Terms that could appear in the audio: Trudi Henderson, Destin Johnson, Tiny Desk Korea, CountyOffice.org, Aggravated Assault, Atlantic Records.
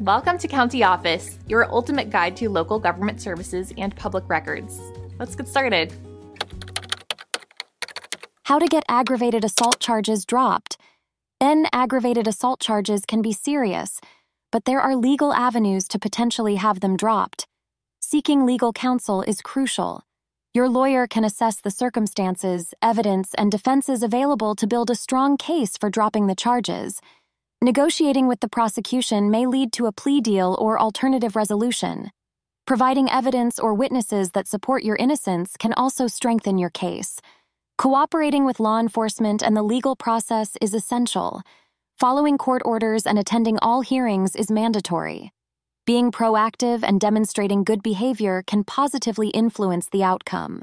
Welcome to County Office, your ultimate guide to local government services and public records. Let's get started. How to get aggravated assault charges dropped. Then aggravated assault charges can be serious, but there are legal avenues to potentially have them dropped. Seeking legal counsel is crucial. Your lawyer can assess the circumstances, evidence, and defenses available to build a strong case for dropping the charges. Negotiating with the prosecution may lead to a plea deal or alternative resolution. Providing evidence or witnesses that support your innocence can also strengthen your case. Cooperating with law enforcement and the legal process is essential. Following court orders and attending all hearings is mandatory. Being proactive and demonstrating good behavior can positively influence the outcome.